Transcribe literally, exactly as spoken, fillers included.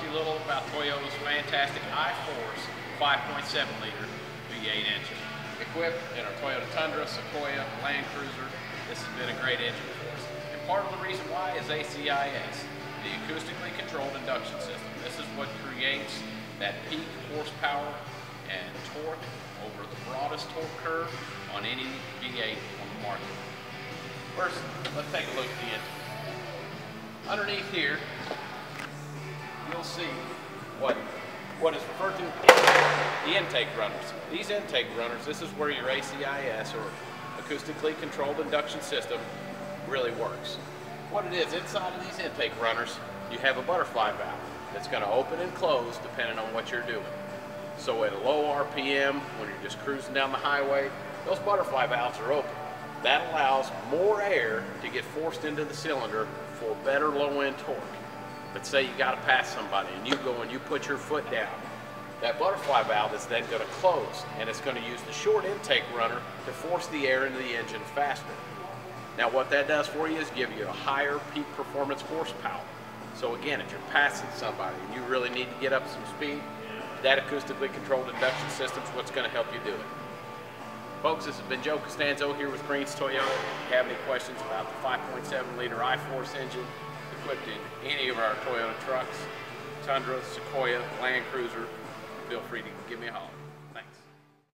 talked to you a little about Toyota's fantastic iForce five point seven liter V eight engine. Equipped in our Toyota Tundra, Sequoia, Land Cruiser, this has been a great engine for us. And part of the reason why is A C I S, the Acoustically Controlled Induction System. This is what creates that peak horsepower and torque over the broadest torque curve on any V eight on the market. First, let's take a look at the engine. Underneath here, you'll see what, what is referred to as the intake runners. These intake runners, this is where your A C I S, or Acoustically Controlled Induction System, really works. What it is, inside of these intake runners, you have a butterfly valve that's going to open and close depending on what you're doing. So at a low R P M, when you're just cruising down the highway, those butterfly valves are open. That allows more air to get forced into the cylinder for better low-end torque. But say you got to pass somebody and you go and you put your foot down, that butterfly valve is then going to close and it's going to use the short intake runner to force the air into the engine faster. Now what that does for you is give you a higher peak performance horsepower. So again, if you're passing somebody and you really need to get up some speed, that acoustically controlled induction system is what's going to help you do it. Folks, this has been Joe Costanzo here with Green's Toyota. If you have any questions about the five point seven liter iForce engine equipped in any of our Toyota trucks, Tundra, Sequoia, Land Cruiser, feel free to give me a holler.